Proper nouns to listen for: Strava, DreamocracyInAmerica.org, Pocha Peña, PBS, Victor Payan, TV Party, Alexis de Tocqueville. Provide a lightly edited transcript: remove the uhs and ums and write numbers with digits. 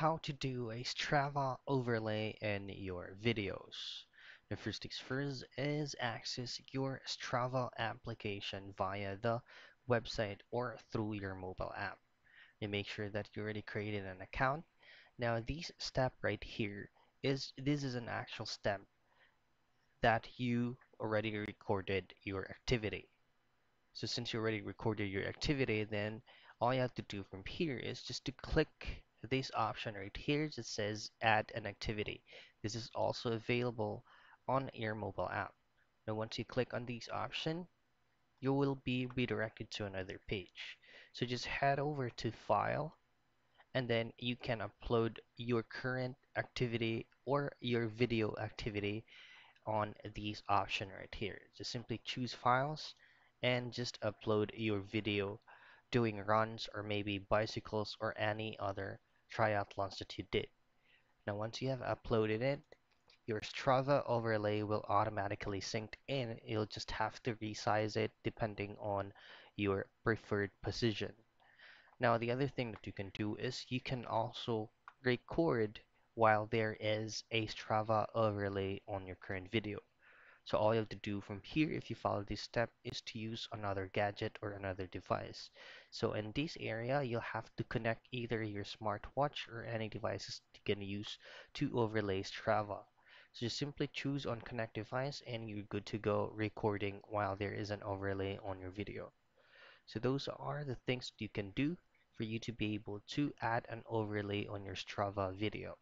how to do a Strava overlay in your videos. The first things first is access your Strava application via the website or through your mobile app. You make sure that you already created an account. Now this step right here is an actual step that you already recorded your activity. So since you already recorded your activity, then all you have to do from here is just to click this option right here that says add an activity. This is also available on your mobile app. Now once you click on this option, you will be redirected to another page. So just head over to file, and then you can upload your current activity or your video activity on this option right here. Just simply choose files and just upload your video doing runs or maybe bicycles or any other triathlons that you did. Now once you have uploaded it, your Strava overlay will automatically sync in. You'll just have to resize it depending on your preferred position. Now the other thing that you can do is you can also record while there is a Strava overlay on your current video. So all you have to do from here, if you follow this step, is to use another gadget or another device. So in this area, you'll have to connect either your smartwatch or any devices you can use to overlay Strava. So just simply choose on connect device and you're good to go recording while there is an overlay on your video. So those are the things you can do for you to be able to add an overlay on your Strava video.